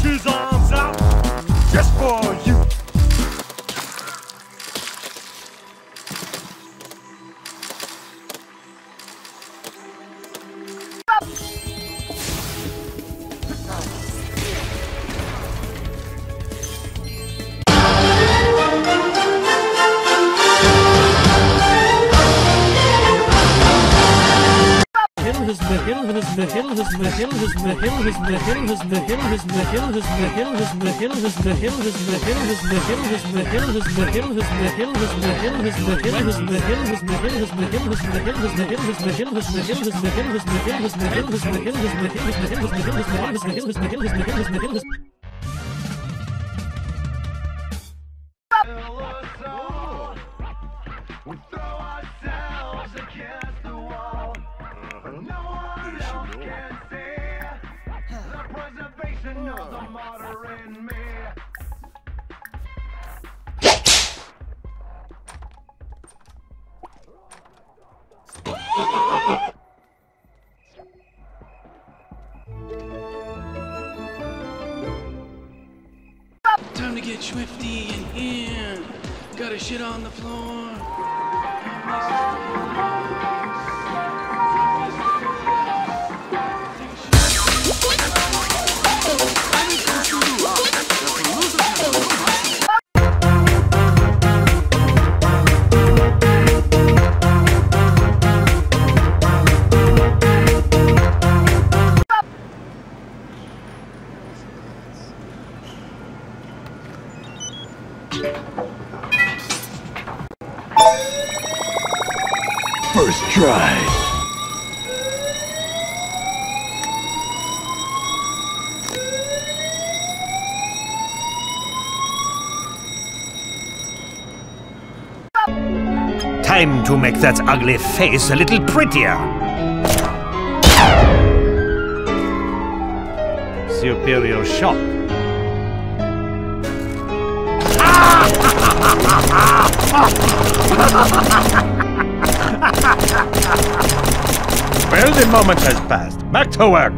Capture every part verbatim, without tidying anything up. stretch his arms out just for you. We throw ourselves against the wall. No one else can see the preservation of the martyr in me. Time to get swifty in here. Got a shit on the floor. First try. Time to make that ugly face a little prettier. Superior shop. Well, the moment has passed. Back to work.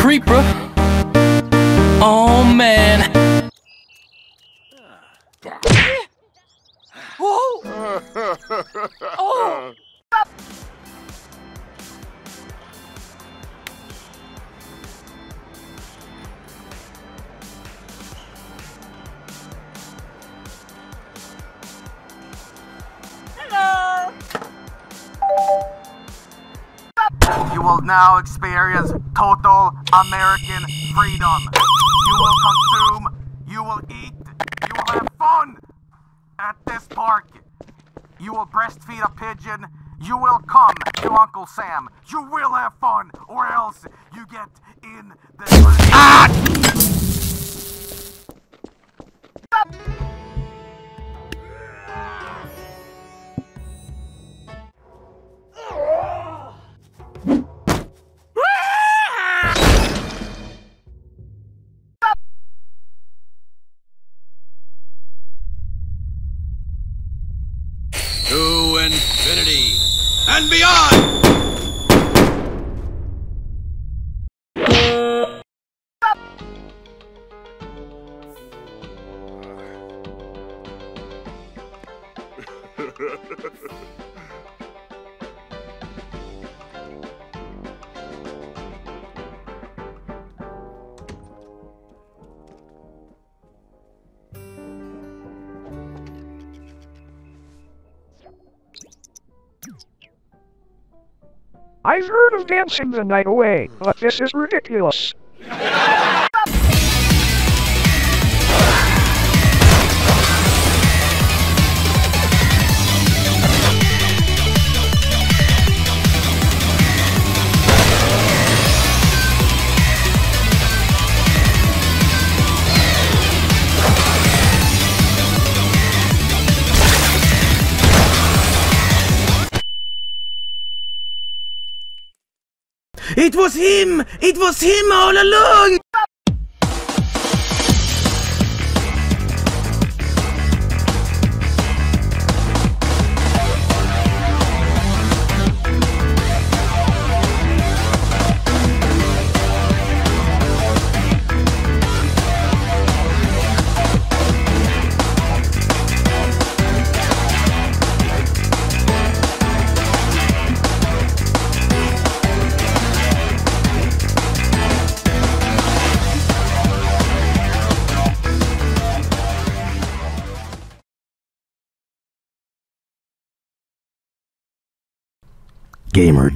Creeper. Oh man. Whoa. Oh. You will now experience total American freedom. You will consume, you will eat, you will have fun at this park. You will breastfeed a pigeon, you will come to Uncle Sam. You will have fun, or else you get in the... Ah! To infinity and beyond! I've heard of dancing the night away, but this is ridiculous. It was him! It was him all along! Gamer.